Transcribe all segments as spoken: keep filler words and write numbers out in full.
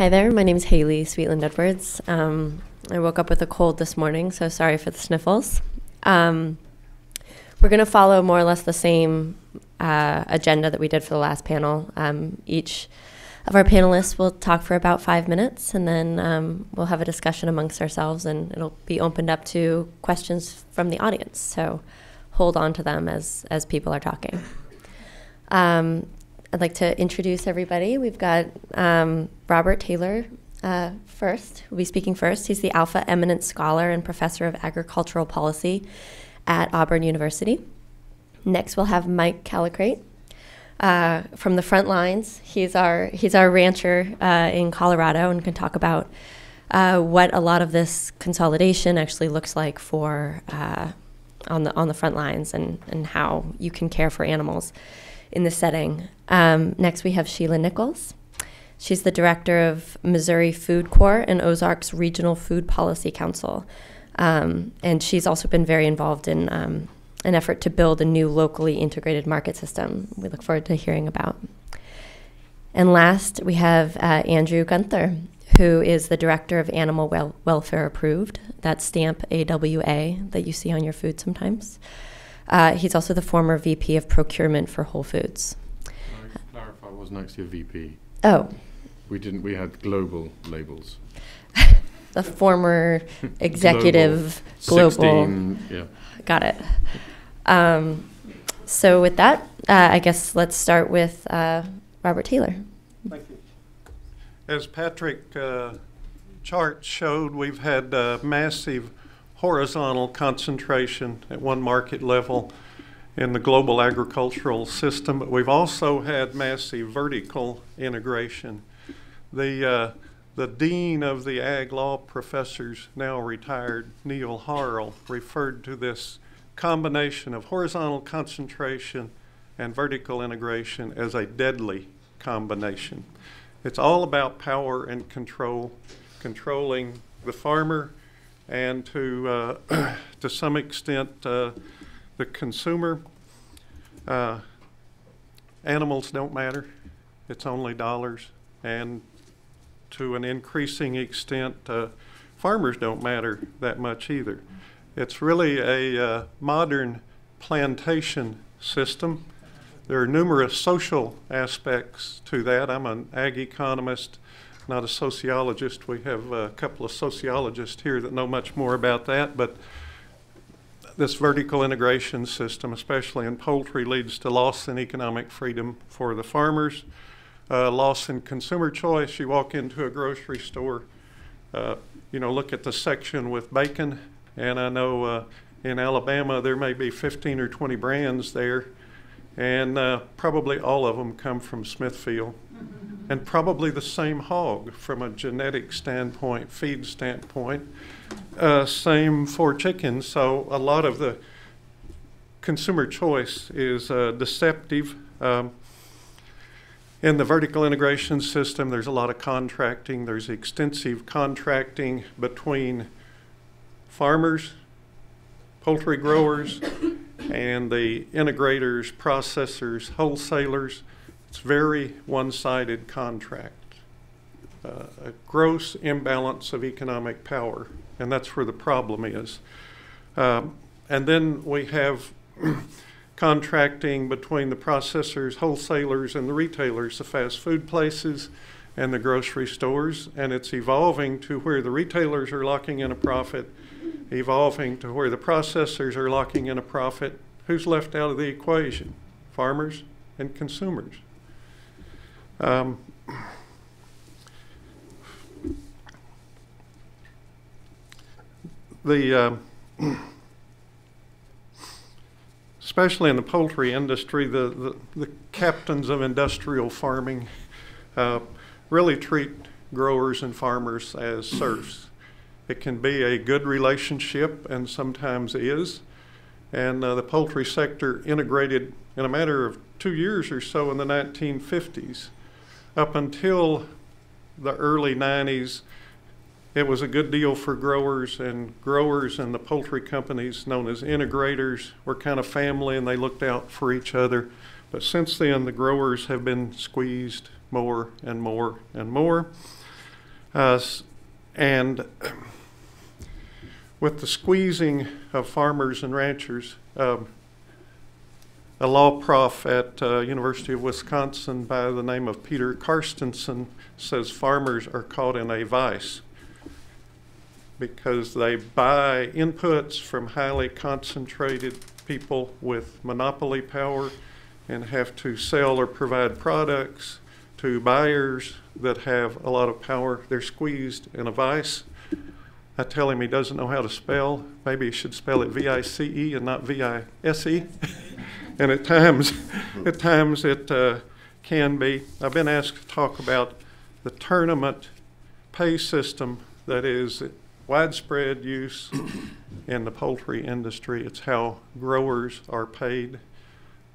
Hi there, my name is Haley Sweetland Edwards. Um, I woke up with a cold this morning, so sorry for the sniffles. Um, we're going to follow more or less the same uh, agenda that we did for the last panel. Um, each of our panelists will talk for about five minutes, and then um, we'll have a discussion amongst ourselves, and it'll be opened up to questions from the audience. So hold on to them as, as people are talking. Um, I'd like to introduce everybody. We've got um, Robert Taylor uh, first, will be speaking first. He's the Alpha Eminent Scholar and Professor of Agricultural Policy at Auburn University. Next, we'll have Mike Callicrate uh, from the front lines. He's our, he's our rancher uh, in Colorado and can talk about uh, what a lot of this consolidation actually looks like for uh, on, the, on the front lines and, and how you can care for animals in this setting. Um, next, we have Sheila Nichols. She's the director of Missouri Food Corps and Ozarks Regional Food Policy Council. Um, and she's also been very involved in um, an effort to build a new locally integrated market system we look forward to hearing about. And last, we have uh, Andrew Gunther, who is the director of Animal Wel- Welfare Approved, that stamp A W A that you see on your food sometimes. Uh, he's also the former V P of Procurement for Whole Foods. I clarify, I wasn't actually a V P. Oh. We didn't, we had global labels. The former executive global. global. sixteen, yeah. Got it. Um, so with that, uh, I guess let's start with uh, Robert Taylor. Thank you. As Patrick's uh, chart showed, we've had uh, massive horizontal concentration at one market level in the global agricultural system, but we've also had massive vertical integration. The, uh, the dean of the ag law professors, now retired, Neil Harl, referred to this combination of horizontal concentration and vertical integration as a deadly combination. It's all about power and control, controlling the farmer, and to, uh, to some extent, uh, the consumer. Uh, animals don't matter. It's only dollars. And to an increasing extent, uh, farmers don't matter that much either. It's really a uh, modern plantation system. There are numerous social aspects to that. I'm an ag economist, not a sociologist. We have a couple of sociologists here that know much more about that, but this vertical integration system, especially in poultry, leads to loss in economic freedom for the farmers, uh, loss in consumer choice. You walk into a grocery store, uh, you know, look at the section with bacon, and I know uh, in Alabama there may be fifteen or twenty brands there, and uh, probably all of them come from Smithfield. And probably the same hog from a genetic standpoint, feed standpoint. Uh, same for chickens. So a lot of the consumer choice is uh, deceptive. Um, in the vertical integration system, there's a lot of contracting. There's extensive contracting between farmers, poultry growers, and the integrators, processors, wholesalers. It's very one-sided contract, uh, a gross imbalance of economic power, and that's where the problem is. Um, and then we have contracting between the processors, wholesalers, and the retailers, the fast food places and the grocery stores, and it's evolving to where the retailers are locking in a profit, evolving to where the processors are locking in a profit. Who's left out of the equation? Farmers and consumers. Um, the, uh, especially in the poultry industry, the, the, the captains of industrial farming uh, really treat growers and farmers as serfs. It can be a good relationship, and sometimes is, and uh, the poultry sector integrated in a matter of two years or so in the nineteen fifties. Up until the early nineties, it was a good deal for growers, and growers and the poultry companies, known as integrators, were kind of family and they looked out for each other. But since then, the growers have been squeezed more and more and more. Uh, and with the squeezing of farmers and ranchers, um, a law prof at uh, University of Wisconsin by the name of Peter Carstensen says farmers are caught in a vice because they buy inputs from highly concentrated people with monopoly power and have to sell or provide products to buyers that have a lot of power. They're squeezed in a vice. I tell him he doesn't know how to spell. Maybe he should spell it V I C E and not V I S E. And at times, at times it uh, can be. I've been asked to talk about the tournament pay system that is widespread use in the poultry industry. It's how growers are paid.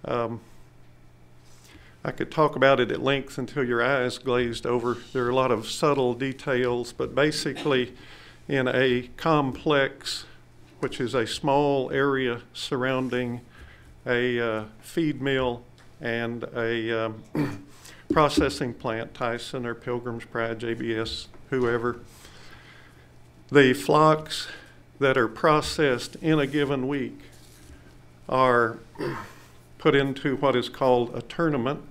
Um, I could talk about it at length until your eyes glazed over. There are a lot of subtle details, but basically in a complex, which is a small area surrounding a uh, feed mill and a um, processing plant, Tyson or Pilgrim's Pride, J B S, whoever. The flocks that are processed in a given week are put into what is called a tournament,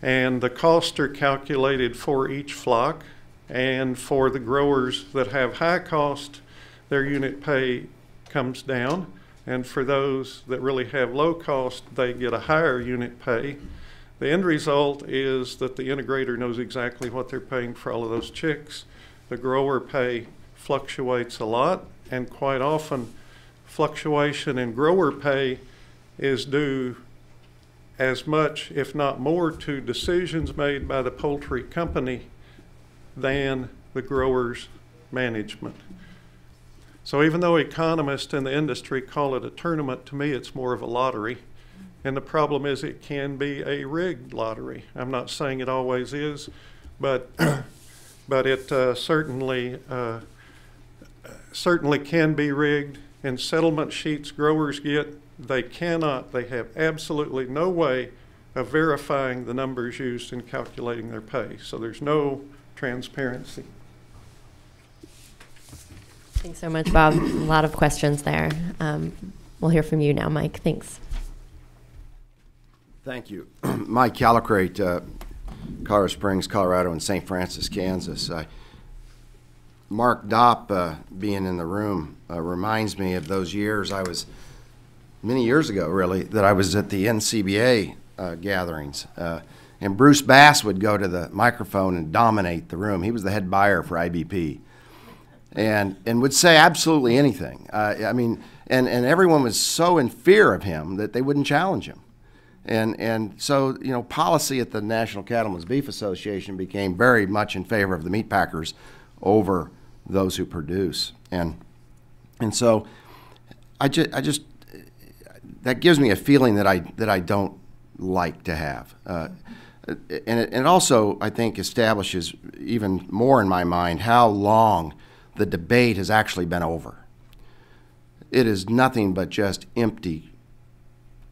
and the costs are calculated for each flock, and for the growers that have high cost, their unit pay comes down. And for those that really have low cost, they get a higher unit pay. The end result is that the integrator knows exactly what they're paying for all of those chicks. The grower pay fluctuates a lot, and quite often fluctuation in grower pay is due as much, if not more, to decisions made by the poultry company than the grower's management. So even though economists in the industry call it a tournament, to me it's more of a lottery. And the problem is it can be a rigged lottery. I'm not saying it always is, but, but it uh, certainly, uh, certainly can be rigged. In settlement sheets growers get, they cannot, they have absolutely no way of verifying the numbers used in calculating their pay. So there's no transparency. Thanks so much, Bob. A lot of questions there. Um, we'll hear from you now, Mike. Thanks. Thank you. Mike Callicrate, uh, Colorado Springs, Colorado, and Saint Francis, Kansas. Uh, Mark Dopp uh, being in the room uh, reminds me of those years I was, many years ago really, that I was at the N C B A uh, gatherings. Uh, and Bruce Bass would go to the microphone and dominate the room. He was the head buyer for I B P. And, and would say absolutely anything. Uh, I mean, and, and everyone was so in fear of him that they wouldn't challenge him. And, and so, you know, policy at the National Cattlemen's Beef Association became very much in favor of the meat packers over those who produce. And, and so I, ju I just, that gives me a feeling that I, that I don't like to have. Uh, and, it, and it also, I think, establishes even more in my mind how long the debate has actually been over. It is nothing but just empty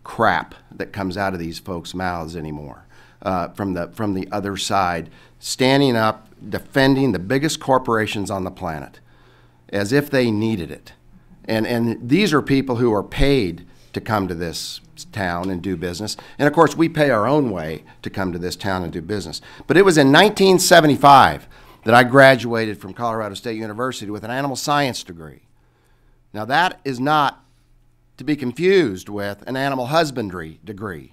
crap that comes out of these folks' mouths anymore uh, from the from the other side, standing up, defending the biggest corporations on the planet as if they needed it. And, and these are people who are paid to come to this town and do business. And of course, we pay our own way to come to this town and do business. But it was in nineteen seventy-five that I graduated from Colorado State University with an animal science degree. Now that is not to be confused with an animal husbandry degree.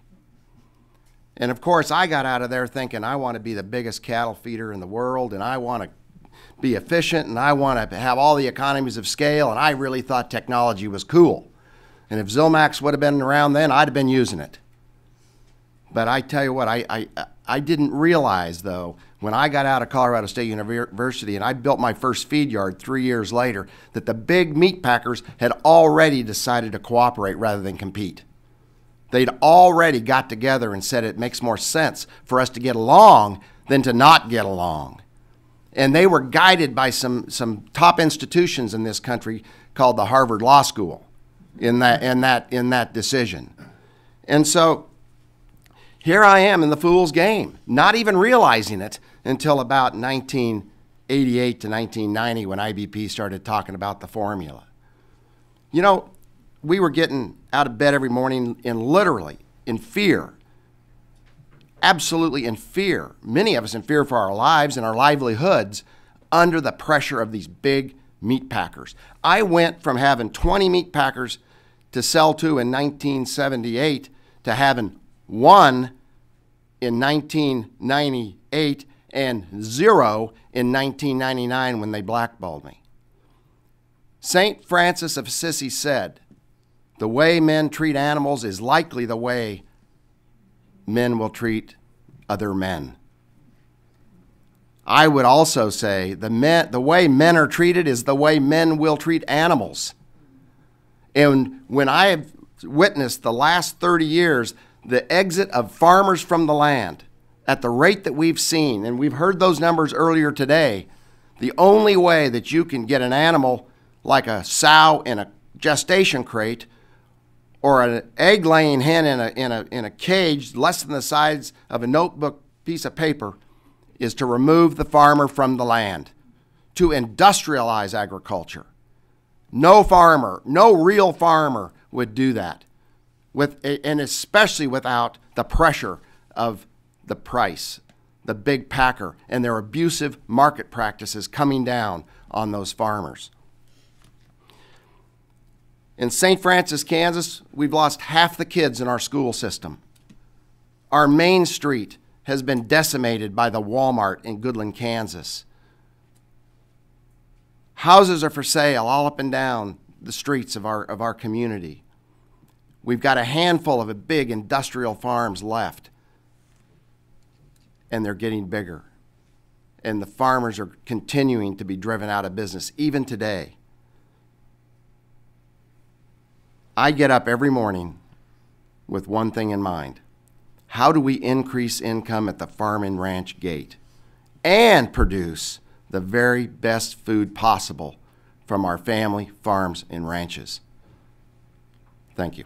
And of course I got out of there thinking I want to be the biggest cattle feeder in the world, and I want to be efficient, and I want to have all the economies of scale, and I really thought technology was cool. And if Zilmax would have been around then, I'd have been using it. But I tell you what, I, I, I didn't realize though, when I got out of Colorado State University and I built my first feed yard three years later, that the big meat packers had already decided to cooperate rather than compete. They'd already got together and said it makes more sense for us to get along than to not get along. And they were guided by some, some top institutions in this country called the Harvard Law School in that, in that, in that decision. And so, here I am in the fool's game, not even realizing it until about nineteen eighty-eight to nineteen ninety when I B P started talking about the formula. You know, we were getting out of bed every morning and literally in fear, absolutely in fear, many of us in fear for our lives and our livelihoods under the pressure of these big meat packers. I went from having twenty meat packers to sell to in nineteen seventy-eight to having one in nineteen ninety-eight and zero in nineteen ninety-nine when they blackballed me. Saint Francis of Assisi said, "The way men treat animals is likely the way men will treat other men." I would also say the, men, the way men are treated is the way men will treat animals. And when I have witnessed the last thirty years, the exit of farmers from the land at the rate that we've seen, and we've heard those numbers earlier today, the only way that you can get an animal like a sow in a gestation crate or an egg-laying hen in a, in, a, in a cage less than the size of a notebook piece of paper is to remove the farmer from the land, to industrialize agriculture. No farmer, no real farmer would do that, with, and especially without the pressure of the price, the big packer, and their abusive market practices coming down on those farmers. In Saint Francis, Kansas, we've lost half the kids in our school system. Our main street has been decimated by the Walmart in Goodland, Kansas. Houses are for sale all up and down the streets of our, of our community. We've got a handful of big industrial farms left, and they're getting bigger. And the farmers are continuing to be driven out of business, even today. I get up every morning with one thing in mind. How do we increase income at the farm and ranch gate and produce the very best food possible from our family farms and ranches? Thank you.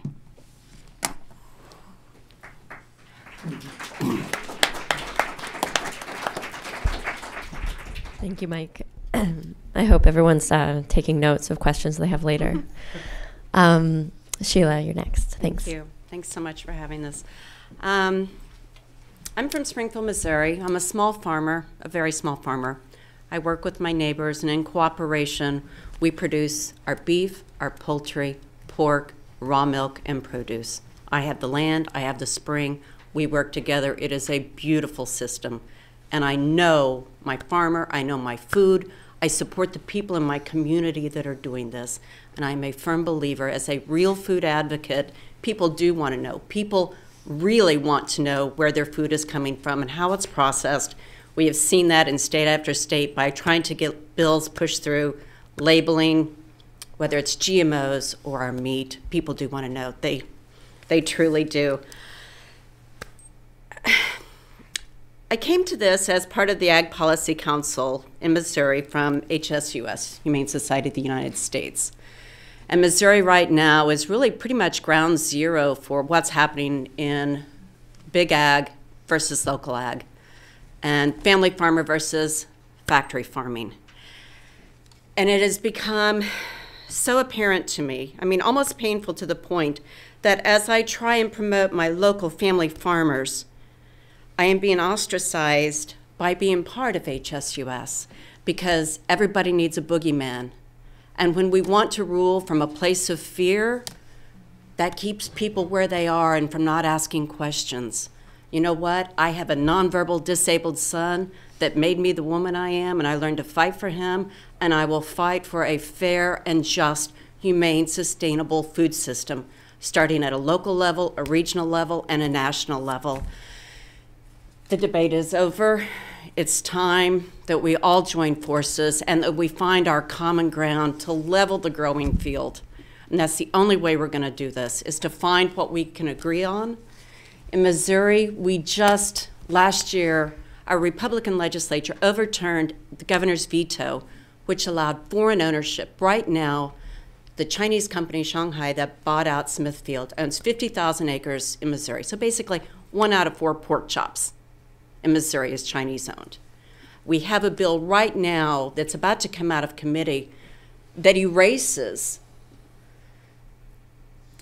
Thank you, Mike. I hope everyone's uh, taking notes of questions they have later. um, Sheila, you're next. Thanks. Thank you. Thanks so much for having us. Um, I'm from Springfield, Missouri. I'm a small farmer, a very small farmer. I work with my neighbors, and in cooperation, we produce our beef, our poultry, pork, raw milk, and produce. I have the land, I have the spring. We work together. It is a beautiful system. And I know my farmer, I know my food. I support the people in my community that are doing this. And I'm a firm believer, as a real food advocate, people do want to know. People really want to know where their food is coming from and how it's processed. We have seen that in state after state by trying to get bills pushed through, labeling, whether it's G M Os or our meat. People do want to know. They, they truly do. I came to this as part of the Ag Policy Council in Missouri from H S U S, Humane Society of the United States. And Missouri right now is really pretty much ground zero for what's happening in big ag versus local ag and family farmer versus factory farming. And it has become so apparent to me, I mean, almost painful to the point that as I try and promote my local family farmers, I am being ostracized by being part of H S U S because everybody needs a boogeyman. And when we want to rule from a place of fear, that keeps people where they are and from not asking questions. You know what? I have a nonverbal disabled son that made me the woman I am, and I learned to fight for him, and I will fight for a fair and just, humane, sustainable food system, starting at a local level, a regional level, and a national level. The debate is over. It's time that we all join forces and that we find our common ground to level the growing field. And that's the only way we're going to do this, is to find what we can agree on. In Missouri, we just, last year, our Republican legislature overturned the governor's veto, which allowed foreign ownership. Right now, the Chinese company, Shanghai, that bought out Smithfield, owns fifty thousand acres in Missouri. So basically, one out of four pork chops in Missouri is Chinese owned. We have a bill right now that's about to come out of committee that erases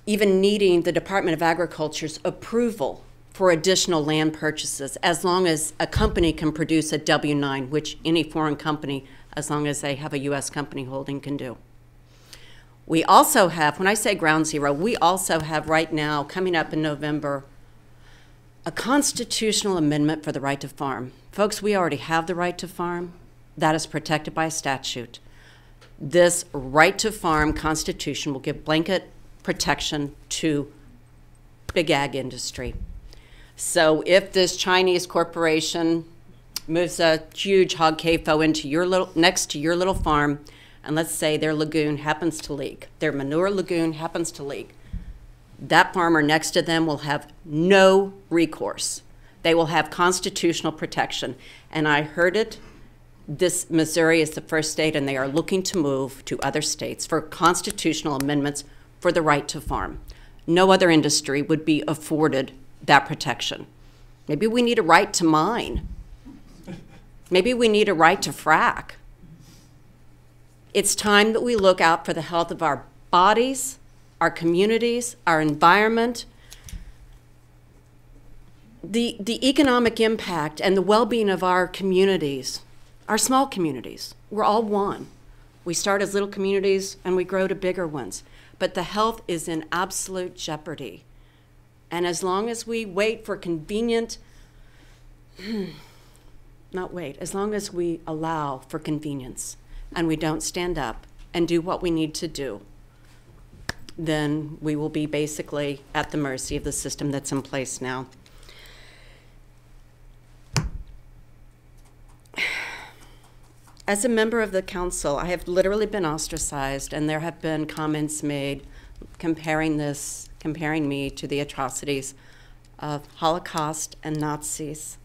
even needing the Department of Agriculture's approval for additional land purchases, as long as a company can produce a W nine, which any foreign company, as long as they have a U S company holding, can do. We also have, when I say ground zero, we also have right now, coming up in November, a constitutional amendment for the right to farm. Folks, we already have the right to farm. That is protected by statute. This right to farm constitution will give blanket protection to big ag industry. So if this Chinese corporation moves a huge hog C A F O into your little, next to your little farm, and let's say their lagoon happens to leak, their manure lagoon happens to leak, that farmer next to them will have no recourse. They will have constitutional protection. And I heard it, this Missouri is the first state, and they are looking to move to other states for constitutional amendments for the right to farm. No other industry would be afforded that protection. Maybe we need a right to mine. Maybe we need a right to frack. It's time that we look out for the health of our bodies, our communities, our environment. The, the economic impact and the well-being of our communities, our small communities, we're all one. We start as little communities and we grow to bigger ones. But the health is in absolute jeopardy. And as long as we wait for convenient, not wait, as long as we allow for convenience and we don't stand up and do what we need to do, then we will be basically at the mercy of the system that's in place now. As a member of the council, I have literally been ostracized, and there have been comments made comparing this, comparing me to the atrocities of Holocaust and Nazis,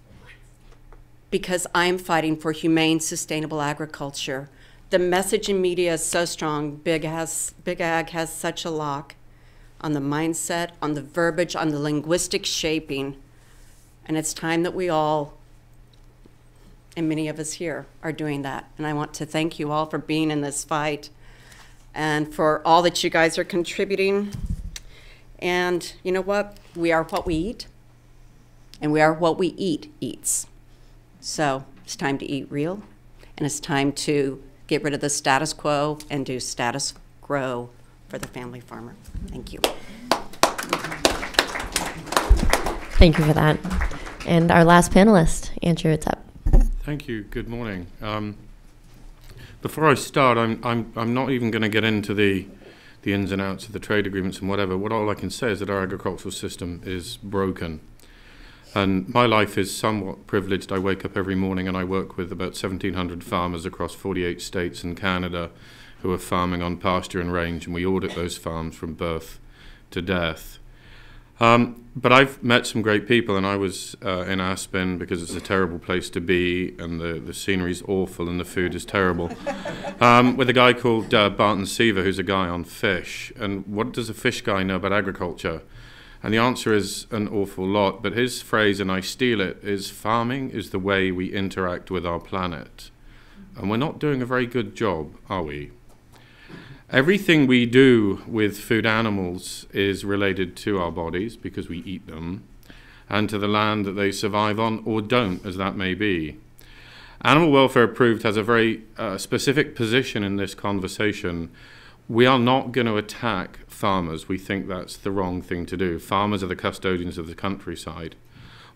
because I am fighting for humane, sustainable agriculture. The message in media is so strong. Big, has, Big Ag has such a lock on the mindset, on the verbiage, on the linguistic shaping. And it's time that we all, and many of us here, are doing that. And I want to thank you all for being in this fight and for all that you guys are contributing. And you know what? We are what we eat, and we are what we eat eats. So it's time to eat real, and it's time to get rid of the status quo and do status grow for the family farmer. Thank you. Thank you for that. And our last panelist, Andrew, it's up. Thank you, good morning. Um, before I start, I'm, I'm, I'm not even gonna get into the, the ins and outs of the trade agreements and whatever. What all I can say is that our agricultural system is broken. And my life is somewhat privileged. I wake up every morning and I work with about seventeen hundred farmers across forty-eight states and Canada who are farming on pasture and range, and we audit those farms from birth to death. Um, but I've met some great people, and I was uh, in Aspen because it's a terrible place to be, and the, the scenery's awful and the food is terrible, um, with a guy called uh, Barton Seaver, who's a guy on fish. And what does a fish guy know about agriculture? And the answer is an awful lot, but his phrase, and I steal it, is farming is the way we interact with our planet. And we're not doing a very good job, are we? Everything we do with food animals is related to our bodies, because we eat them, and to the land that they survive on, or don't, as that may be. Animal Welfare Approved has a very uh, specific position in this conversation. We are not going to attack farmers. We think that's the wrong thing to do. Farmers are the custodians of the countryside.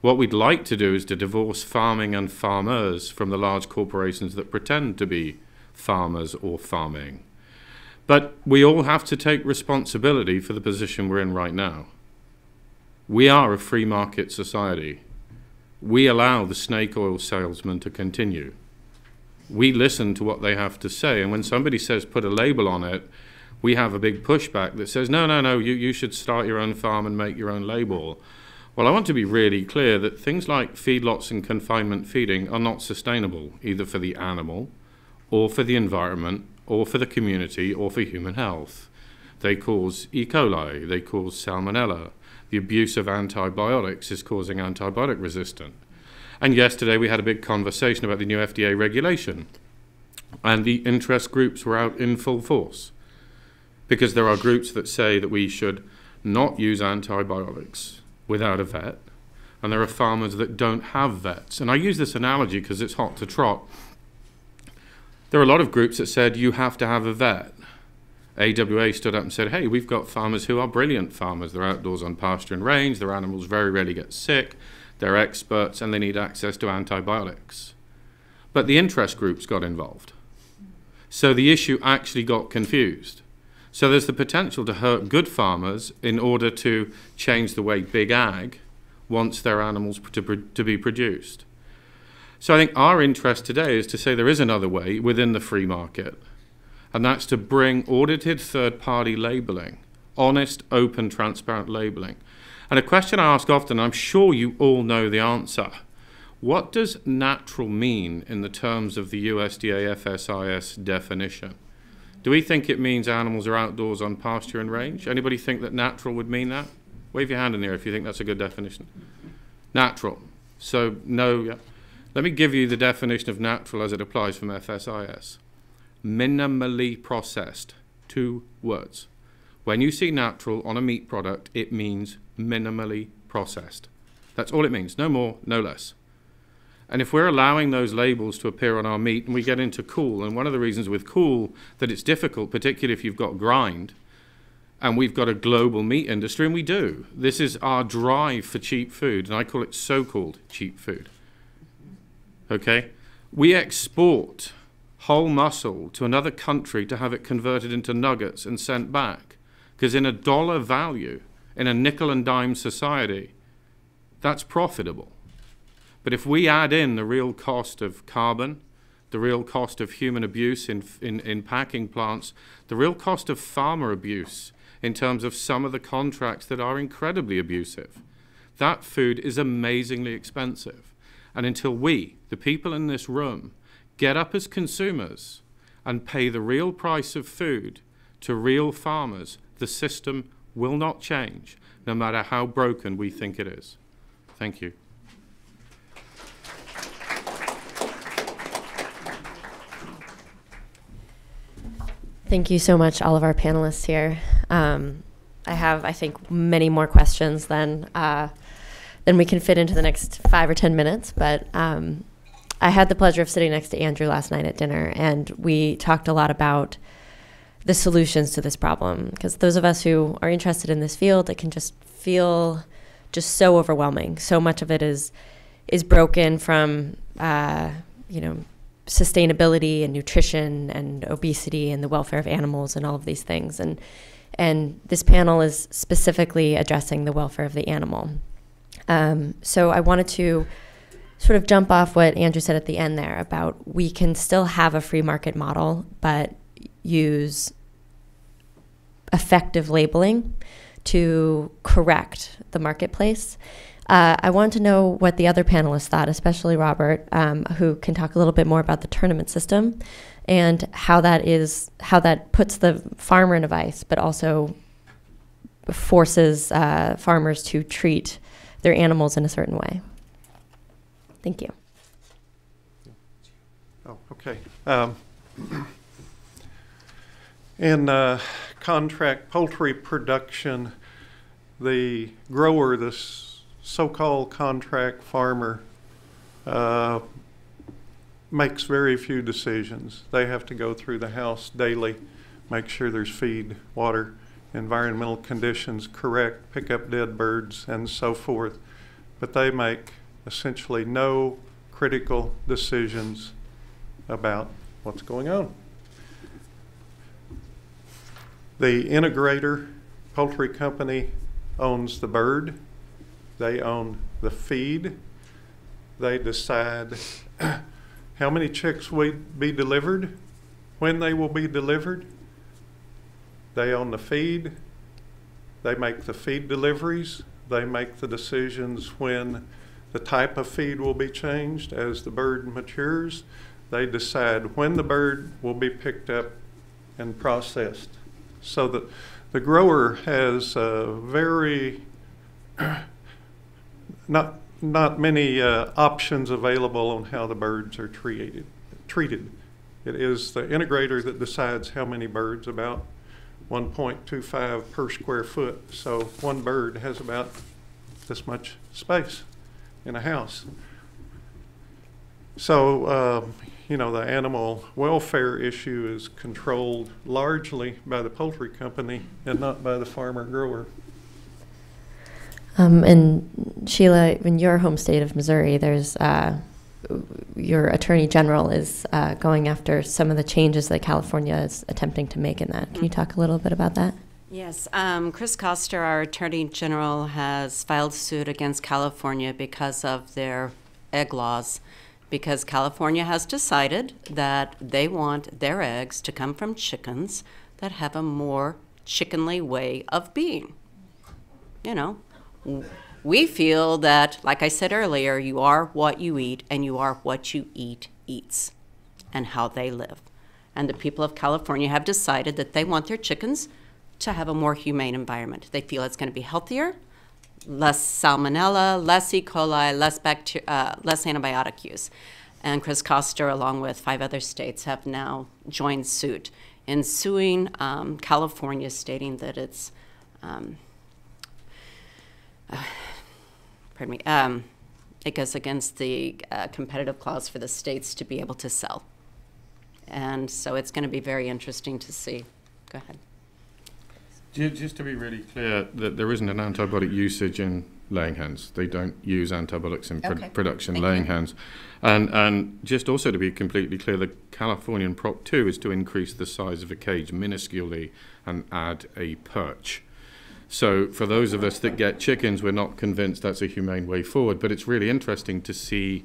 What we'd like to do is to divorce farming and farmers from the large corporations that pretend to be farmers or farming. But we all have to take responsibility for the position we're in right now. We are a free market society. We allow the snake oil salesman to continue. We listen to what they have to say, and when somebody says put a label on it, we have a big pushback that says, no, no, no, you, you should start your own farm and make your own label. Well, I want to be really clear that things like feedlots and confinement feeding are not sustainable, either for the animal, or for the environment, or for the community, or for human health. They cause E. coli, they cause salmonella. The abuse of antibiotics is causing antibiotic resistance. And yesterday we had a big conversation about the new F D A regulation. And the interest groups were out in full force, because there are groups that say that we should not use antibiotics without a vet, and there are farmers that don't have vets. And I use this analogy because it's hot to trot. There are a lot of groups that said you have to have a vet. A W A stood up and said, hey, we've got farmers who are brilliant farmers. They're outdoors on pasture and range. Their animals very rarely get sick. They're experts, and they need access to antibiotics. But the interest groups got involved. So the issue actually got confused. So there's the potential to hurt good farmers in order to change the way big ag wants their animals to, pro to be produced. So I think our interest today is to say there is another way within the free market, and that's to bring audited third-party labelling, honest, open, transparent labelling. And a question I ask often, I'm sure you all know the answer, what does natural mean in the terms of the U S D A F S I S definition? Do we think it means animals are outdoors on pasture and range? Anybody think that natural would mean that? Wave your hand in the air if you think that's a good definition. Natural. So no. Yeah. Let me give you the definition of natural as it applies from F S I S. Minimally processed. Two words. When you see natural on a meat product, it means minimally processed. That's all it means. No more, no less. And if we're allowing those labels to appear on our meat, and we get into COOL, and one of the reasons with COOL that it's difficult, particularly if you've got grind, and we've got a global meat industry, and we do. This is our drive for cheap food, and I call it so-called cheap food. Okay? We export whole muscle to another country to have it converted into nuggets and sent back, because in a dollar value, in a nickel and dime society, that's profitable. But if we add in the real cost of carbon, the real cost of human abuse in, in, in packing plants, the real cost of farmer abuse in terms of some of the contracts that are incredibly abusive, that food is amazingly expensive. And until we, the people in this room, get up as consumers and pay the real price of food to real farmers, the system will not change, no matter how broken we think it is. Thank you. Thank you so much, all of our panelists here. Um, I have, I think, many more questions than, uh, than we can fit into the next five or ten minutes, but um, I had the pleasure of sitting next to Andrew last night at dinner, and we talked a lot about the solutions to this problem, because those of us who are interested in this field, it can just feel just so overwhelming. So much of it is, is broken from, uh, you know, sustainability and nutrition and obesity and the welfare of animals and all of these things, and and this panel is specifically addressing the welfare of the animal. Um, so I wanted to sort of jump off what Andrew said at the end there about we can still have a free market model but use effective labeling to correct the marketplace. Uh, I want to know what the other panelists thought, especially Robert, um, who can talk a little bit more about the tournament system and how that is, how that puts the farmer in a vice, but also forces uh, farmers to treat their animals in a certain way. Thank you. Oh, okay. Um, in uh, contract poultry production, the grower, this so-called contract farmer uh, makes very few decisions. They have to go through the house daily, make sure there's feed, water, environmental conditions correct, pick up dead birds, and so forth. But they make essentially no critical decisions about what's going on. The integrator poultry company owns the bird. They own the feed. They decide how many chicks will be delivered, when they will be delivered. They own the feed. They make the feed deliveries. They make the decisions when the type of feed will be changed as the bird matures. They decide when the bird will be picked up and processed. So that the grower has a very not not many uh, options available on how the birds are treated. treated. It is the integrator that decides how many birds, about one point two five per square foot. So one bird has about this much space in a house. So, uh, you know, the animal welfare issue is controlled largely by the poultry company and not by the farmer grower. Um, and Sheila, in your home state of Missouri, there's uh, your attorney general is uh, going after some of the changes that California is attempting to make in that. Can you talk a little bit about that? Yes. Um, Chris Koster, our attorney general, has filed suit against California because of their egg laws, because California has decided that they want their eggs to come from chickens that have a more chickenly way of being. You know, we feel that, like I said earlier, you are what you eat, and you are what you eat eats, and how they live. And the people of California have decided that they want their chickens to have a more humane environment. They feel it's going to be healthier, less salmonella, less E. coli, less, bacteria, uh, less antibiotic use. And Chris Koster, along with five other states, have now joined suit in suing um, California, stating that it's... Um, Uh, pardon me, um, it goes against the uh, competitive clause for the states to be able to sell. And so it's going to be very interesting to see. Go ahead. Just to be really clear, that there isn't an antibiotic usage in laying hens. They don't use antibiotics in okay. pr production Thank laying you. hens. And, and just also to be completely clear, the Californian Prop two is to increase the size of a cage minusculely and add a perch. So for those of us that get chickens, we're not convinced that's a humane way forward, but it's really interesting to see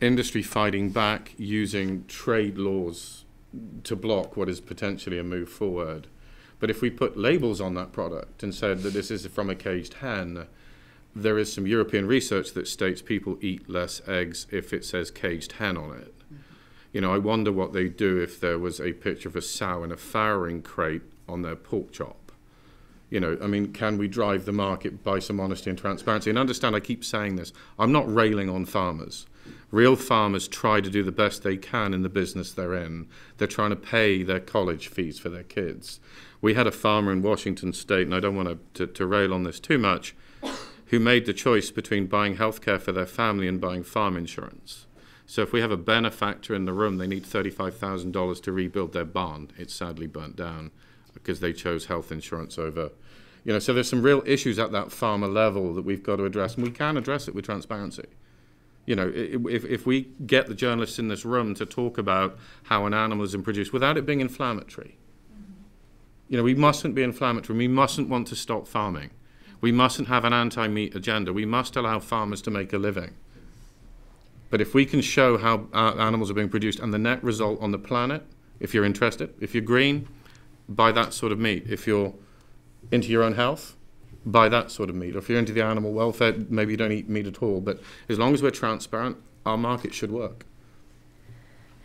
industry fighting back using trade laws to block what is potentially a move forward. But if we put labels on that product and said that this is from a caged hen, there is some European research that states people eat less eggs if it says caged hen on it. You know, I wonder what they'd do if there was a picture of a sow in a farrowing crate on their pork chop. You know, I mean, can we drive the market by some honesty and transparency? And understand, I keep saying this, I'm not railing on farmers. Real farmers try to do the best they can in the business they're in. They're trying to pay their college fees for their kids. We had a farmer in Washington State, and I don't want to, to rail on this too much, who made the choice between buying health care for their family and buying farm insurance. So if we have a benefactor in the room, they need thirty-five thousand dollars to rebuild their barn. It's sadly burnt down because they chose health insurance over. You know, so there's some real issues at that farmer level that we've got to address, and we can address it with transparency. You know, if, if we get the journalists in this room to talk about how an animal is produced without it being inflammatory, mm-hmm. you know, we mustn't be inflammatory. We mustn't want to stop farming. We mustn't have an anti-meat agenda. We must allow farmers to make a living. But if we can show how uh, animals are being produced and the net result on the planet, if you're interested, if you're green, buy that sort of meat. If you're into your own health, buy that sort of meat. Or if you're into the animal welfare, maybe you don't eat meat at all. But as long as we're transparent, our market should work.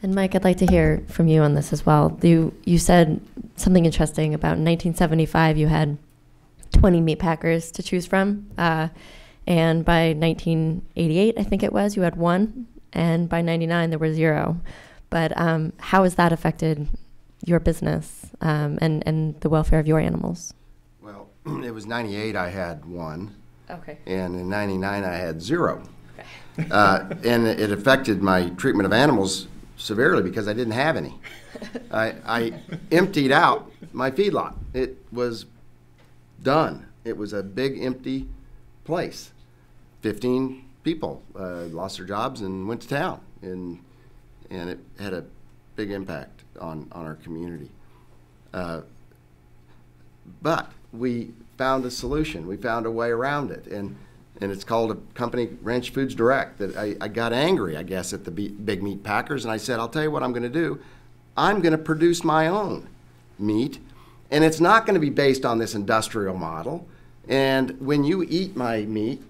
And Mike, I'd like to hear from you on this as well. You, you said something interesting about nineteen seventy-five, you had twenty meat packers to choose from. Uh, and by nineteen eighty-eight, I think it was, you had one. And by ninety-nine, there were zero. But um, how has that affected your business um, and, and the welfare of your animals? Well, it was ninety-eight I had one. Okay. And in ninety-nine I had zero. Okay. Uh, and it affected my treatment of animals severely because I didn't have any. I, I emptied out my feedlot. It was done. It was a big empty place. fifteen people uh, lost their jobs and went to town. And, and it had a big impact on, on our community. Uh, but we found a solution. We found a way around it. And, and it's called a company, Ranch Foods Direct, that I, I got angry, I guess, at the big meat packers. And I said, I'll tell you what I'm going to do. I'm going to produce my own meat. And it's not going to be based on this industrial model. And when you eat my meat,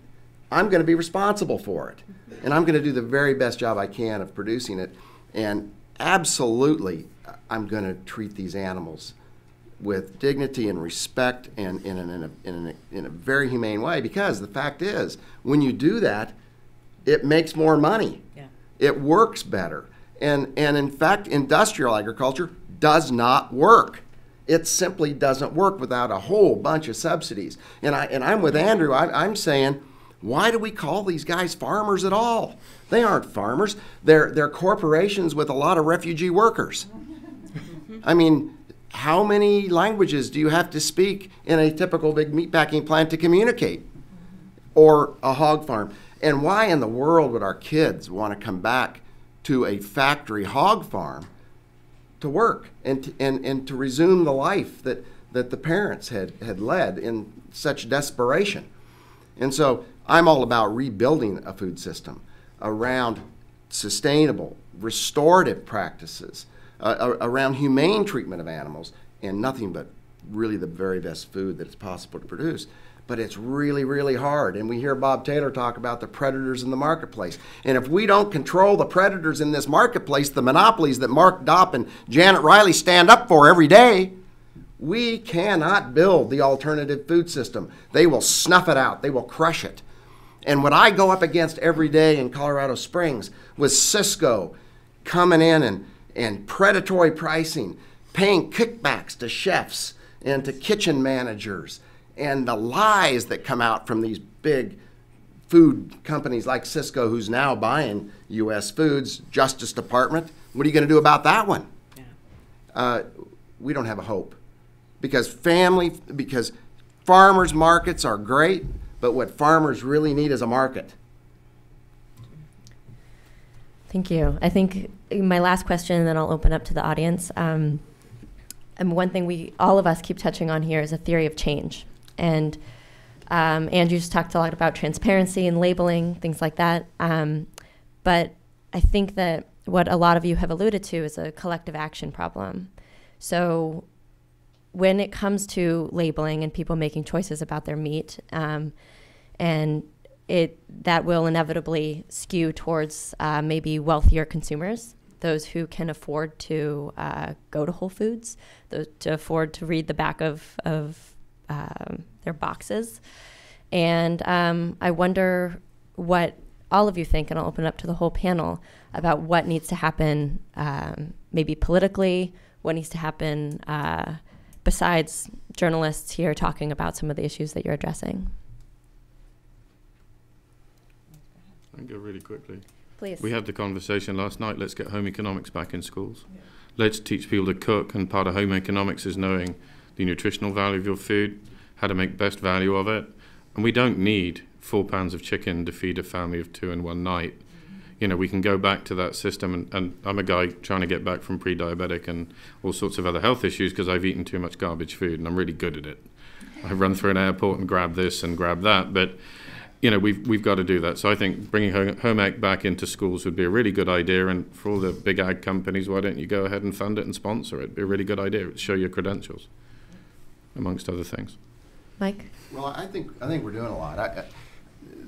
I'm going to be responsible for it. And I'm going to do the very best job I can of producing it. And absolutely, I'm going to treat these animals with dignity and respect and in, an, in, a, in, a, in a very humane way, because the fact is, when you do that, it makes more money. Yeah. It works better. And, and in fact, industrial agriculture does not work. It simply doesn't work without a whole bunch of subsidies. And, I, and I'm with Andrew. I, I'm saying, why do we call these guys farmers at all? They aren't farmers. They're, they're corporations with a lot of refugee workers. I mean, how many languages do you have to speak in a typical big meatpacking plant to communicate? Or a hog farm? And why in the world would our kids want to come back to a factory hog farm to work and to, and, and to resume the life that, that the parents had, had led in such desperation? And so I'm all about rebuilding a food system around sustainable, restorative practices, Uh, around humane treatment of animals, and nothing but really the very best food that it's possible to produce. But it's really, really hard. And we hear Bob Taylor talk about the predators in the marketplace. And if we don't control the predators in this marketplace, the monopolies that Mark Dopp and Janet Riley stand up for every day, we cannot build the alternative food system. They will snuff it out. They will crush it. And what I go up against every day in Colorado Springs was Sysco coming in and and predatory pricing, paying kickbacks to chefs and to kitchen managers, and the lies that come out from these big food companies like Sysco, who's now buying U S Foods, Justice Department. What are you gonna do about that one? Yeah. Uh, we don't have a hope. Because family, because farmers markets are great, but what farmers really need is a market. Thank you. I think my last question, and then I'll open up to the audience. Um, and one thing we, all of us keep touching on here is a theory of change. And um, Andrew's talked a lot about transparency and labeling, things like that. Um, but I think that what a lot of you have alluded to is a collective action problem. So when it comes to labeling and people making choices about their meat, um, and It, that will inevitably skew towards uh, maybe wealthier consumers, those who can afford to uh, go to Whole Foods, those to afford to read the back of, of um, their boxes. And um, I wonder what all of you think, and I'll open it up to the whole panel, about what needs to happen um, maybe politically, what needs to happen uh, besides journalists here talking about some of the issues that you're addressing. I can go really quickly. Please. We had the conversation last night. Let's get home economics back in schools. Yeah. Let's teach people to cook, and part of home economics is knowing the nutritional value of your food, how to make best value of it. And we don't need four pounds of chicken to feed a family of two in one night. Mm-hmm. You know, we can go back to that system, and, and I'm a guy trying to get back from pre-diabetic and all sorts of other health issues because I've eaten too much garbage food, and I'm really good at it. I run through an airport and grab this and grab that, but you know, we've, we've got to do that. So I think bringing home, home ec back into schools would be a really good idea. And for all the big ag companies, why don't you go ahead and fund it and sponsor it? It'd be a really good idea. It'd show your credentials, amongst other things. Mike? Well, I think, I think we're doing a lot. I, I,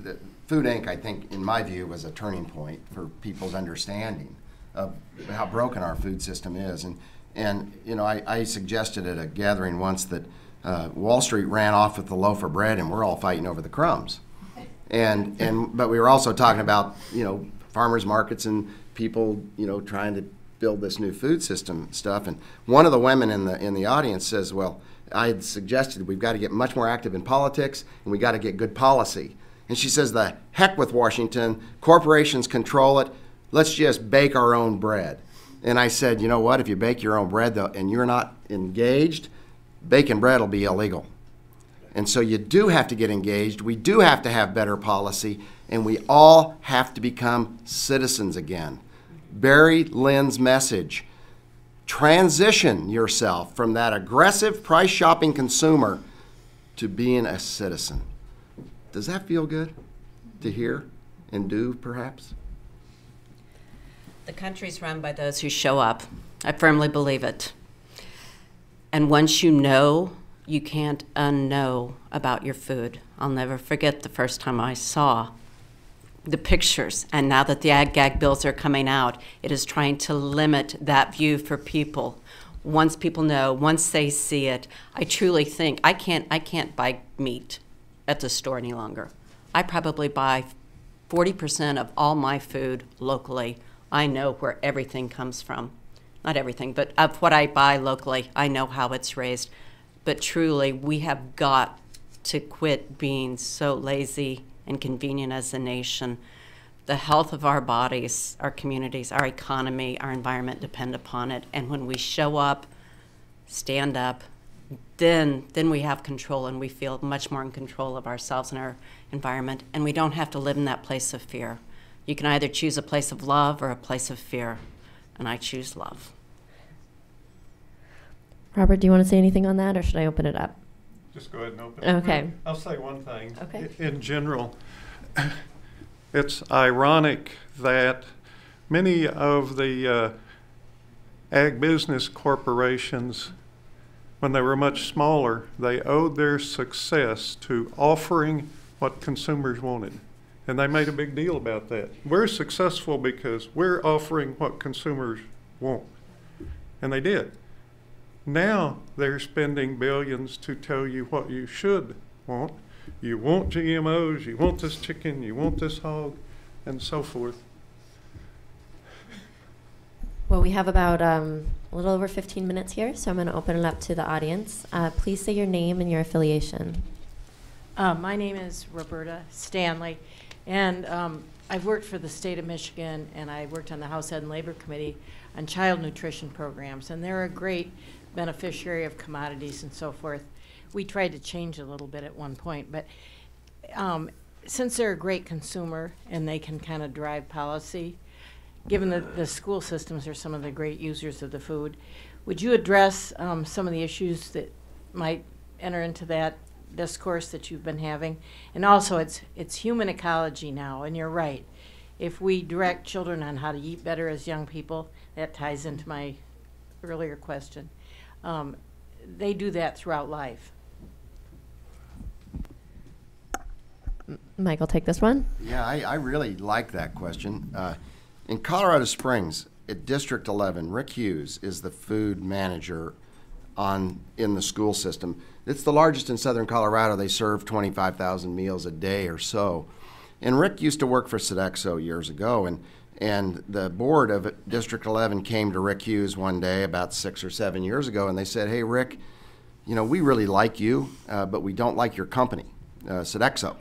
the Food Incorporated, I think, in my view, was a turning point for people's understanding of how broken our food system is. And, and you know, I, I suggested at a gathering once that uh, Wall Street ran off with the loaf of bread and we're all fighting over the crumbs. And, and but we were also talking about, you know, farmers markets and people, you know, trying to build this new food system stuff. And one of the women in the in the audience says, well, I had suggested we've got to get much more active in politics and we got to get good policy. And she says, the heck with Washington, corporations control it. Let's just bake our own bread. And I said, you know what, if you bake your own bread though and you're not engaged, baking bread will be illegal. And so you do have to get engaged. We do have to have better policy, and we all have to become citizens again. Barry Lynn's message: transition yourself from that aggressive price shopping consumer to being a citizen. Does that feel good to hear and do, perhaps? The country's run by those who show up. I firmly believe it. And once you know, you can't unknow about your food. I'll never forget the first time I saw the pictures, and now that the ag gag bills are coming out, it is trying to limit that view for people. once people know, once they see it, I truly think I can't I can't buy meat at the store any longer. I probably buy forty percent of all my food locally. I know where everything comes from. Not everything, but of what I buy locally, I know how it's raised. But truly, we have got to quit being so lazy and convenient as a nation. The health of our bodies, our communities, our economy, our environment depend upon it. And when we show up, stand up, then then we have control, and we feel much more in control of ourselves and our environment. And we don't have to live in that place of fear. You can either choose a place of love or a place of fear. And I choose love. Robert, do you want to say anything on that, or should I open it up? Just go ahead and open it up. Okay. I'll say one thing. Okay. In general, it's ironic that many of the uh, ag business corporations, when they were much smaller, they owed their success to offering what consumers wanted. And they made a big deal about that. We're successful because we're offering what consumers want. And they did. Now they're spending billions to tell you what you should want. You want G M Os, you want this chicken, you want this hog, and so forth. Well, we have about um, a little over fifteen minutes here, so I'm going to open it up to the audience. Uh, please say your name and your affiliation. Uh, my name is Roberta Stanley. And um, I've worked for the state of Michigan, and I worked on the House Ed and Labor Committee on child nutrition programs, and they're a great beneficiary of commodities and so forth. We tried to change a little bit at one point, but um, since they're a great consumer and they can kind of drive policy, given that the school systems are some of the great users of the food, would you address um, some of the issues that might enter into that discourse that you've been having? And also, it's it's human ecology now, and you're right. If we direct children on how to eat better as young people, that ties into my earlier question. Um, they do that throughout life. Michael, take this one. Yeah, I, I really like that question. Uh, in Colorado Springs, at District eleven, Rick Hughes is the food manager on in the school system. It's the largest in southern Colorado. They serve twenty-five thousand meals a day or so. And Rick used to work for Sodexo years ago, and and the board of District eleven came to Rick Hughes one day about six or seven years ago, and they said, hey, Rick, you know, we really like you, uh, but we don't like your company, uh, Sodexo.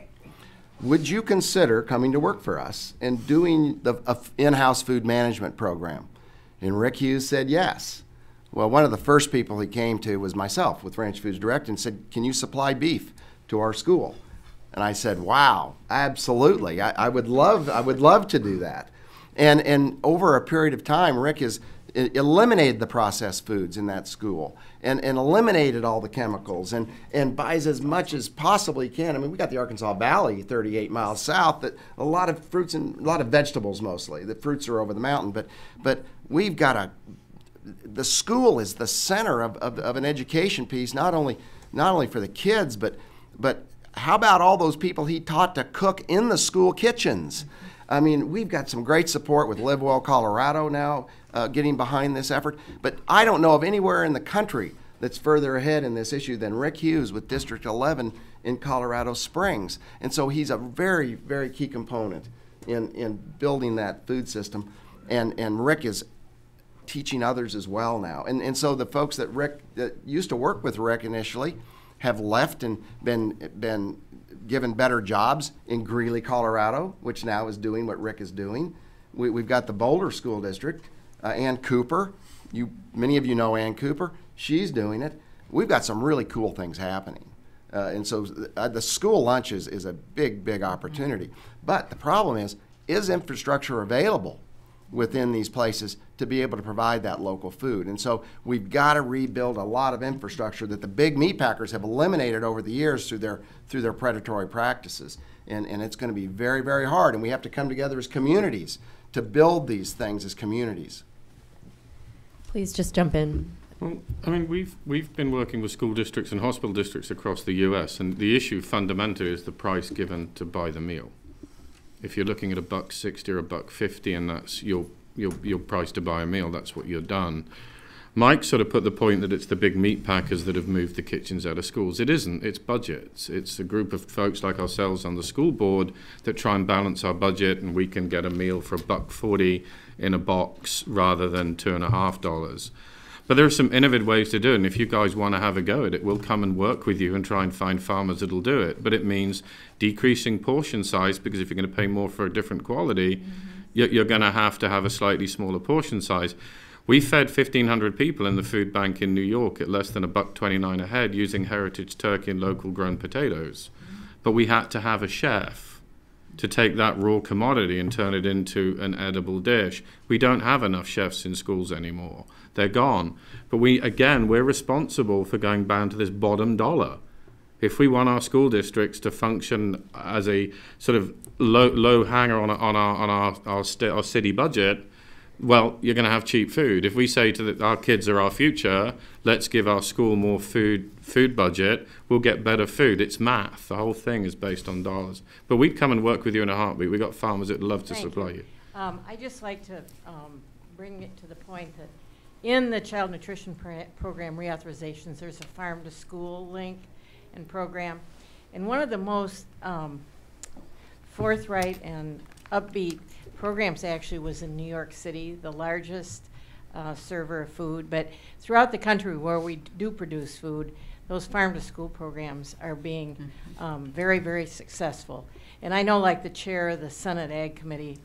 Would you consider coming to work for us and doing the uh, in-house food management program? And Rick Hughes said yes. Well, one of the first people he came to was myself with Ranch Foods Direct, and said, can you supply beef to our school? And I said, wow, absolutely. I, I would love I would love to do that. And, and over a period of time, Rick has eliminated the processed foods in that school, and, and eliminated all the chemicals, and, and buys as much as possibly can. I mean, we got the Arkansas Valley thirty-eight miles south, that a lot of fruits and a lot of vegetables mostly. The fruits are over the mountain, but, but we've got a the school is the center of, of, of an education piece, not only not only for the kids, but but how about all those people he taught to cook in the school kitchens? I mean, we've got some great support with Live Well Colorado now uh, getting behind this effort, but I don't know of anywhere in the country that's further ahead in this issue than Rick Hughes with District eleven in Colorado Springs. And so he's a very, very key component in, in building that food system, and, and Rick is teaching others as well now. And, and so the folks that Rick that used to work with Rick initially have left and been, been given better jobs in Greeley, Colorado, which now is doing what Rick is doing. We, we've got the Boulder School District, uh, Ann Cooper. You, many of you know Ann Cooper. She's doing it. We've got some really cool things happening. Uh, and so th uh, the school lunch is, is a big, big opportunity. But the problem is, is infrastructure available within these places to be able to provide that local food? And so we've got to rebuild a lot of infrastructure that the big meat packers have eliminated over the years through their through their predatory practices. And, and it's going to be very, very hard, and we have to come together as communities to build these things as communities. Please just jump in. Well, I mean, we've, we've been working with school districts and hospital districts across the U S, and the issue fundamentally is the price given to buy the meal. If you're looking at a buck sixty or a buck fifty, and that's your, your, your price to buy a meal, that's what you're done. Mike sort of put the point that it's the big meat packers that have moved the kitchens out of schools. It isn't. It's budgets. It's a group of folks like ourselves on the school board that try and balance our budget, and we can get a meal for a buck forty in a box rather than two and a half dollars. But there are some innovative ways to do it, and if you guys want to have a go at it, we'll come and work with you and try and find farmers that'll do it. But it means decreasing portion size, because if you're going to pay more for a different quality, mm-hmm. you're going to have to have a slightly smaller portion size. We fed fifteen hundred people in the food bank in New York at less than a buck twenty-nine a head using heritage turkey and local grown potatoes. But we had to have a chef to take that raw commodity and turn it into an edible dish. We don't have enough chefs in schools anymore. They're gone. But we, again, we're responsible for going down to this bottom dollar. If we want our school districts to function as a sort of low, low hanger on, on, our, on our, our, st our city budget, well, you're going to have cheap food. If we say to the, our kids are our future, let's give our school more food, food budget, we'll get better food. It's math. The whole thing is based on dollars. But we'd come and work with you in a heartbeat. We've got farmers that would love to Thank supply you. you. Um, I'd just like to um, bring it to the point that in the child nutrition pr program reauthorizations, there's a farm to school link and program. And one of the most um, forthright and upbeat programs actually was in New York City, the largest uh, server of food. But throughout the country where we do produce food, those farm to school programs are being um, very, very successful. And I know, like the chair of the Senate Ag Committee,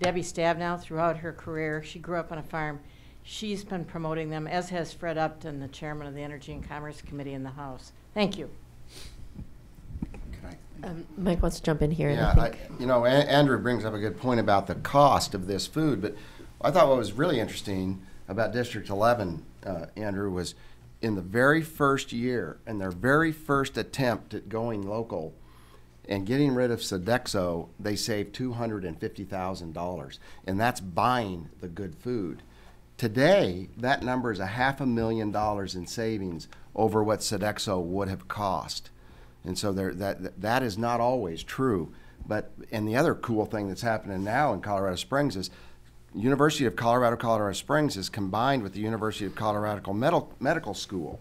Debbie Stabenow, throughout her career, she grew up on a farm. She's been promoting them, as has Fred Upton, the chairman of the Energy and Commerce Committee in the House. Thank you. Um, Mike wants to jump in here. Yeah, and I think. I, you know, a Andrew brings up a good point about the cost of this food, but I thought what was really interesting about District eleven, uh, Andrew, was in the very first year, in their very first attempt at going local and getting rid of Sodexo, they saved two hundred fifty thousand dollars, and that's buying the good food. Today, that number is a half a million dollars in savings over what Sodexo would have cost. And so there, that that is not always true. But and the other cool thing that's happening now in Colorado Springs is University of Colorado Colorado Springs is combined with the University of Colorado Medical Medical School,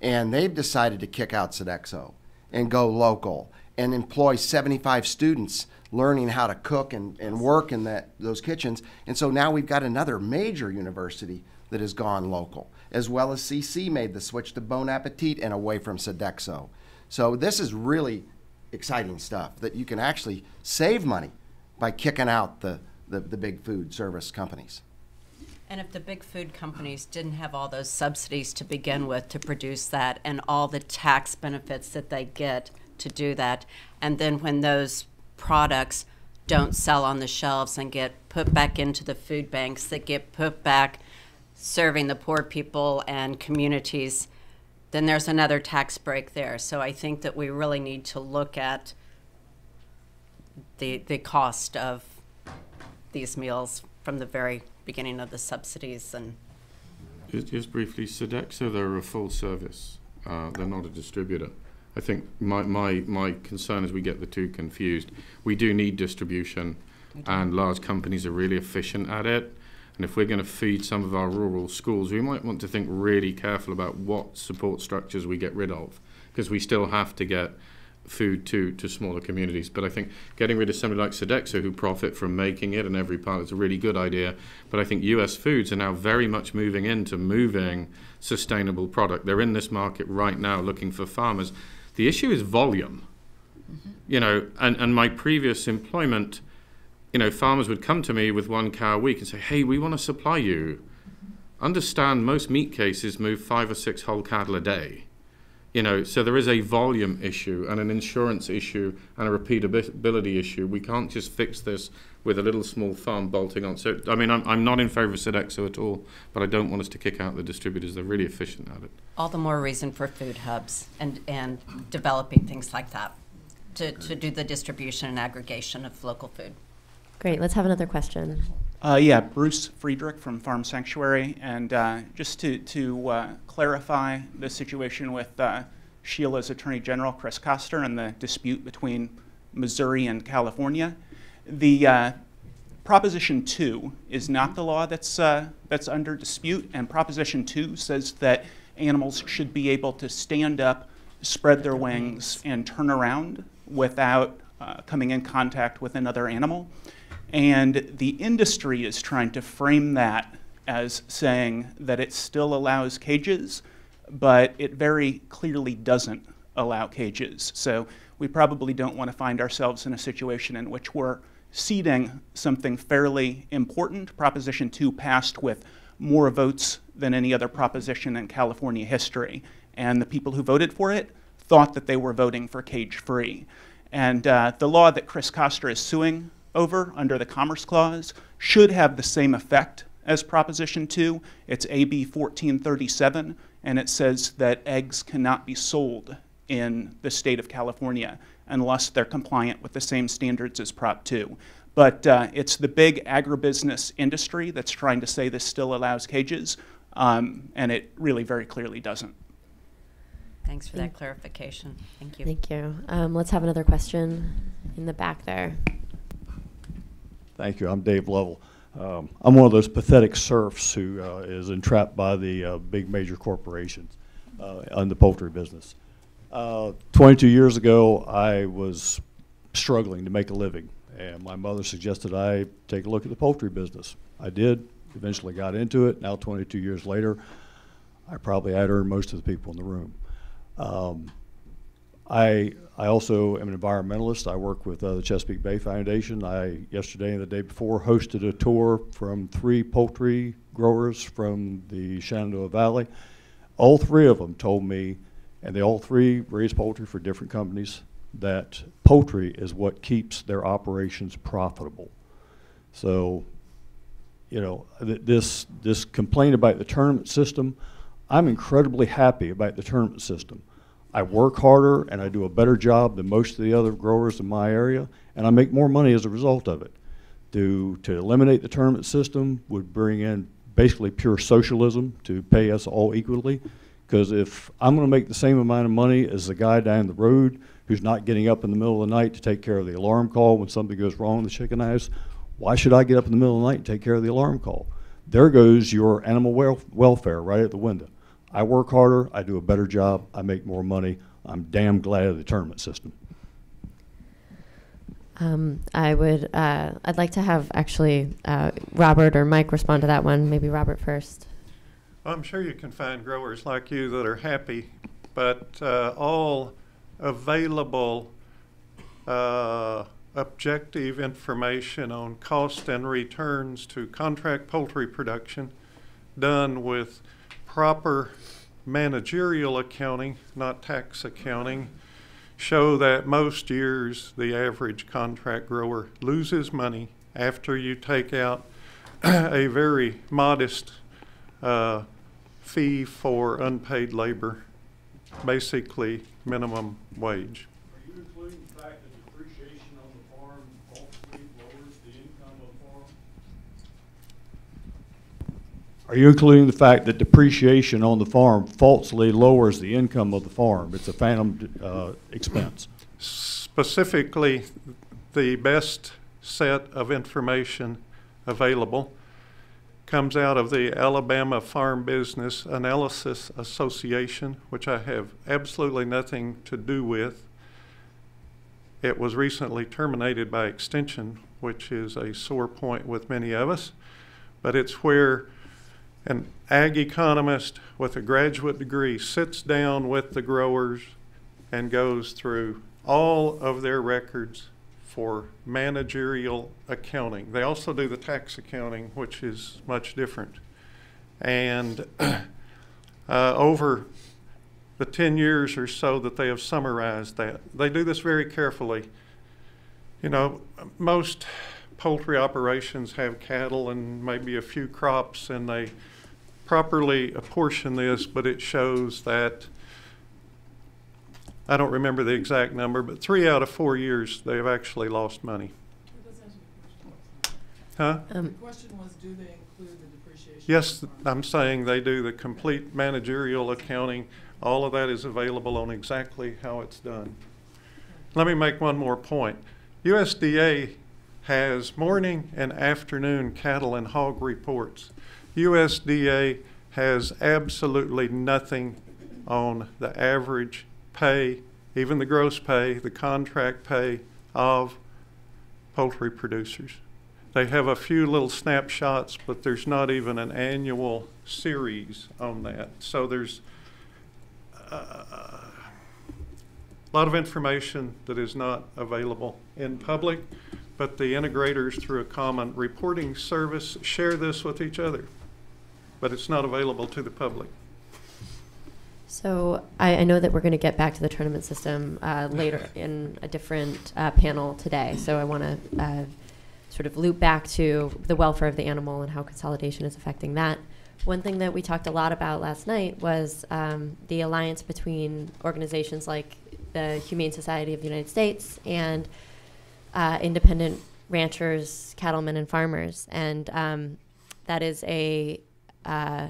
and they've decided to kick out Sodexo and go local and employ seventy-five students learning how to cook and, and work in that those kitchens. And so now we've got another major university that has gone local, as well as C C made the switch to Bon Appetit and away from Sodexo. So this is really exciting stuff, that you can actually save money by kicking out the, the, the big food service companies. And if the big food companies didn't have all those subsidies to begin with to produce that, and all the tax benefits that they get to do that, and then when those products don't sell on the shelves and get put back into the food banks, that get put back serving the poor people and communities, then there's another tax break there. So I think that we really need to look at the, the cost of these meals from the very beginning of the subsidies. And just, just briefly, Sodexo, they're a full service. Uh, they're not a distributor. I think my, my, my concern is we get the two confused. We do need distribution, and large companies are really efficient at it. And if we're going to feed some of our rural schools, we might want to think really careful about what support structures we get rid of, because we still have to get food to, to smaller communities. But I think getting rid of somebody like Sodexo, who profit from making it in every part, is a really good idea. But I think U S foods are now very much moving into moving sustainable product. They're in this market right now looking for farmers. The issue is volume. Mm-hmm. You know, and, and my previous employment, you know, farmers would come to me with one cow a week and say, hey, we want to supply you. Understand, most meat cases move five or six whole cattle a day. You know, so there is a volume issue and an insurance issue and a repeatability issue. We can't just fix this with a little small farm bolting on. So, I mean, I'm, I'm not in favor of Sodexo at all, but I don't want us to kick out the distributors. They're really efficient at it. All the more reason for food hubs and, and developing things like that to, to do the distribution and aggregation of local food. Great. Let's have another question. Uh, yeah, Bruce Friedrich from Farm Sanctuary. And uh, just to, to uh, clarify the situation with uh, Sheila's Attorney General, Chris Koster, and the dispute between Missouri and California, the uh, Proposition two is not the law that's, uh, that's under dispute, and Proposition two says that animals should be able to stand up, spread their wings, and turn around without uh, coming in contact with another animal. And the industry is trying to frame that as saying that it still allows cages, but it very clearly doesn't allow cages. So we probably don't want to find ourselves in a situation in which we're ceding something fairly important. Proposition two passed with more votes than any other proposition in California history. And the people who voted for it thought that they were voting for cage-free. And uh, the law that Chris Koster is suing over under the Commerce Clause should have the same effect as Proposition two. It's A B fourteen thirty-seven, and it says that eggs cannot be sold in the state of California unless they're compliant with the same standards as Prop two. But uh, it's the big agribusiness industry that's trying to say this still allows cages, um, and it really very clearly doesn't. Thanks for that clarification. Thank you. Thank you. Um, let's have another question in the back there. Thank you. I'm Dave Lovell. Um, I'm one of those pathetic serfs who uh, is entrapped by the uh, big major corporations uh, on the poultry business. Uh, twenty-two years ago, I was struggling to make a living, and my mother suggested I take a look at the poultry business. I did, eventually got into it. Now twenty-two years later, I probably out-earned most of the people in the room. Um, I, I also am an environmentalist. I work with uh, the Chesapeake Bay Foundation. I, yesterday and the day before, hosted a tour from three poultry growers from the Shenandoah Valley. All three of them told me, and they all three raise poultry for different companies, that poultry is what keeps their operations profitable. So, you know, th this, this complaint about the tournament system, I'm incredibly happy about the tournament system. I work harder and I do a better job than most of the other growers in my area, and I make more money as a result of it. To, to eliminate the tournament system would bring in basically pure socialism to pay us all equally, because if I'm gonna make the same amount of money as the guy down the road who's not getting up in the middle of the night to take care of the alarm call when something goes wrong in the chicken house, why should I get up in the middle of the night and take care of the alarm call? There goes your animal welf- welfare right at the window. I work harder, I do a better job, I make more money. I'm damn glad of the tournament system. Um, I would, uh, I'd like to have actually uh, Robert or Mike respond to that one. Maybe Robert first. Well, I'm sure you can find growers like you that are happy, but uh, all available uh, objective information on cost and returns to contract poultry production done with proper managerial accounting, not tax accounting, show that most years the average contract grower loses money after you take out a very modest uh, fee for unpaid labor, basically minimum wage. Are you including the fact that depreciation on the farm ultimately lowers the income of the farm? Are you including the fact that depreciation on the farm falsely lowers the income of the farm? It's a phantom uh, expense. Specifically, the best set of information available comes out of the Alabama Farm Business Analysis Association, which I have absolutely nothing to do with. It was recently terminated by extension, which is a sore point with many of us, but it's where an ag economist with a graduate degree sits down with the growers and goes through all of their records for managerial accounting. They also do the tax accounting, which is much different. And uh, over the ten years or so that they have summarized that, they do this very carefully. You know, most poultry operations have cattle and maybe a few crops, and they properly apportion this, but it shows that, I don't remember the exact number, but three out of four years they've actually lost money. Huh? Um, the question was, do they include the depreciation? Yes, I'm saying they do the complete managerial accounting. All of that is available on exactly how it's done. Let me make one more point. U S D A has morning and afternoon cattle and hog reports. U S D A has absolutely nothing on the average pay, even the gross pay, the contract pay of poultry producers. They have a few little snapshots, but there's not even an annual series on that. So there's a lot of information that is not available in public, but the integrators through a common reporting service share this with each other, but it's not available to the public. So I, I know that we're going to get back to the tournament system uh, later in a different uh, panel today. So I want to uh, sort of loop back to the welfare of the animal and how consolidation is affecting that. One thing that we talked a lot about last night was um, the alliance between organizations like the Humane Society of the United States and uh, independent ranchers, cattlemen, and farmers. And um, that is a... Uh,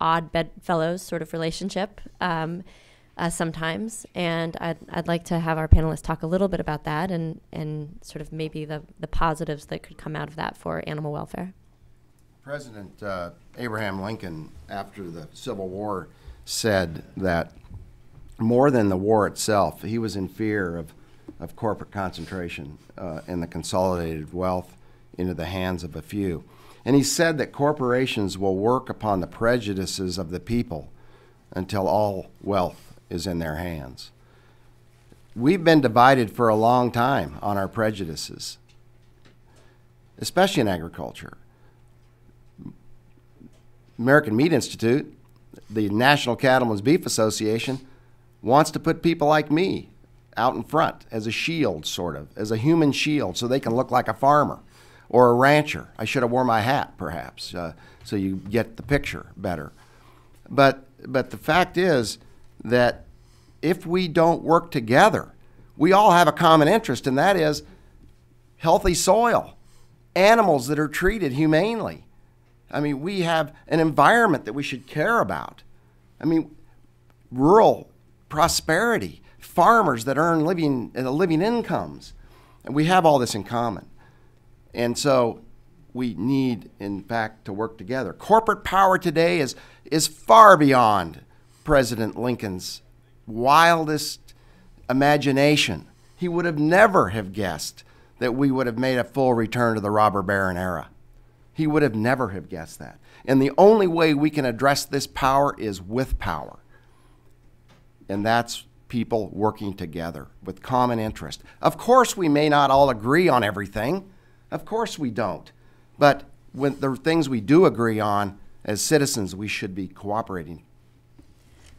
odd bedfellows sort of relationship um, uh, sometimes, and I'd, I'd like to have our panelists talk a little bit about that and, and sort of maybe the, the positives that could come out of that for animal welfare. President uh, Abraham Lincoln, after the Civil War, said that more than the war itself, he was in fear of, of corporate concentration uh, and the consolidated wealth into the hands of a few. And he said that corporations will work upon the prejudices of the people until all wealth is in their hands. We've been divided for a long time on our prejudices, especially in agriculture. American Meat Institute, the National Cattlemen's Beef Association, wants to put people like me out in front as a shield, sort of, as a human shield, so they can look like a farmer or a rancher. I should have worn my hat, perhaps, uh, so you get the picture better. But, but the fact is that if we don't work together, we all have a common interest, and that is healthy soil, animals that are treated humanely. I mean, we have an environment that we should care about. I mean, rural prosperity, farmers that earn living, uh, living incomes, and we have all this in common. And so we need, in fact, to work together. Corporate power today is, is far beyond President Lincoln's wildest imagination. He would have never have guessed that we would have made a full return to the robber baron era. He would have never have guessed that. And the only way we can address this power is with power. And that's people working together with common interest. Of course, we may not all agree on everything. Of course we don't, but when the things we do agree on as citizens, we should be cooperating.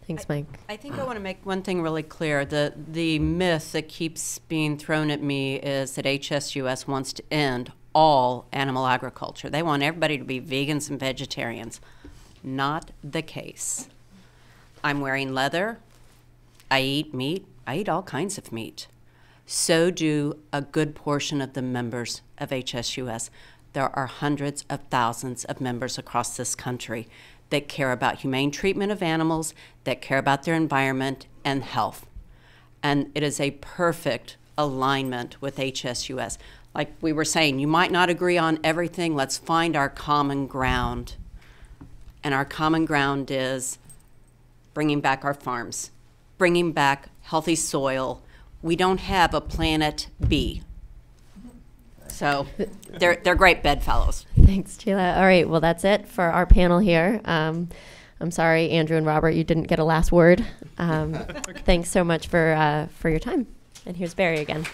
Thanks, Mike. I, I think I want to make one thing really clear. The, the myth that keeps being thrown at me is that H S U S wants to end all animal agriculture. They want everybody to be vegans and vegetarians. Not the case. I'm wearing leather. I eat meat. I eat all kinds of meat. So do a good portion of the members of H S U S. There are hundreds of thousands of members across this country that care about humane treatment of animals, that care about their environment and health. And it is a perfect alignment with H S U S. Like we were saying, you might not agree on everything. Let's find our common ground. And our common ground is bringing back our farms, bringing back healthy soil. We don't have a planet B. So they're, they're great bedfellows. Thanks, Sheila. All right, well, that's it for our panel here. Um, I'm sorry, Andrew and Robert, you didn't get a last word. Um, okay. Thanks so much for, uh, for your time. And here's Barry again.